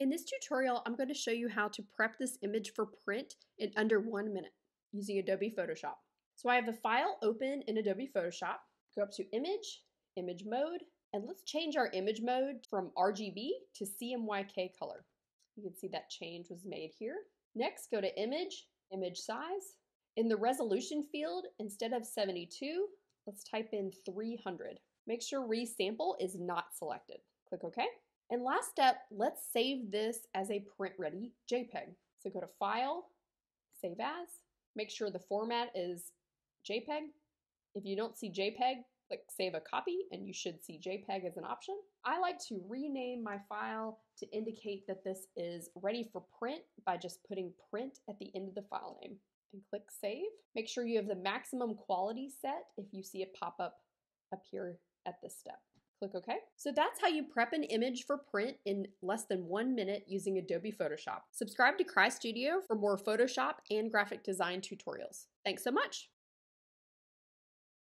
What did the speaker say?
In this tutorial, I'm going to show you how to prep this image for print in under 1 minute using Adobe Photoshop. So I have a file open in Adobe Photoshop. Go up to Image, Image Mode, and let's change our image mode from RGB to CMYK color. You can see that change was made here. Next, go to Image, Image Size. In the resolution field, instead of 72, let's type in 300. Make sure Resample is not selected. Click OK. And last step, let's save this as a print-ready JPEG. So go to File, Save As. Make sure the format is JPEG. If you don't see JPEG, click Save a Copy, and you should see JPEG as an option. I like to rename my file to indicate that this is ready for print by just putting print at the end of the file name. And click Save. Make sure you have the maximum quality set if you see it pop up here at this step. Click OK. So that's how you prep an image for print in less than 1 minute using Adobe Photoshop. Subscribe to CryStudio for more Photoshop and graphic design tutorials. Thanks so much.